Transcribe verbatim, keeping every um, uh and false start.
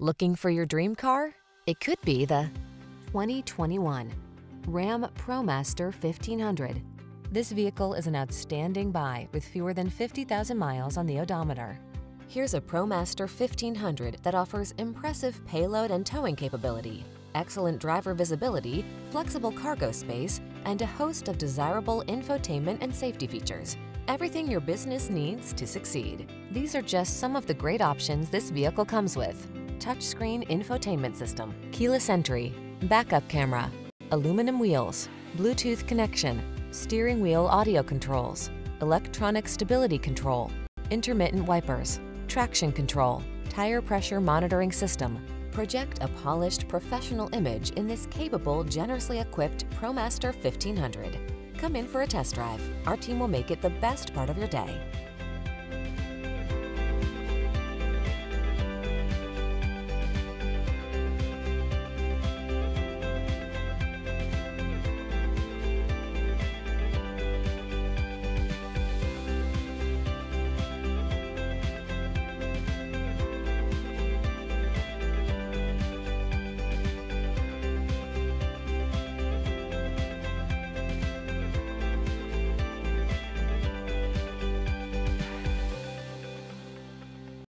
Looking for your dream car? It could be the twenty twenty-one Ram ProMaster fifteen hundred. This vehicle is an outstanding buy with fewer than fifty thousand miles on the odometer. Here's a ProMaster fifteen hundred that offers impressive payload and towing capability, excellent driver visibility, flexible cargo space, and a host of desirable infotainment and safety features. Everything your business needs to succeed. These are just some of the great options this vehicle comes with: touchscreen infotainment system, keyless entry, backup camera, aluminum wheels, Bluetooth connection, steering wheel audio controls, electronic stability control, intermittent wipers, traction control, tire pressure monitoring system. Project a polished professional image in this capable, generously equipped ProMaster fifteen hundred. Come in for a test drive. Our team will make it the best part of your day.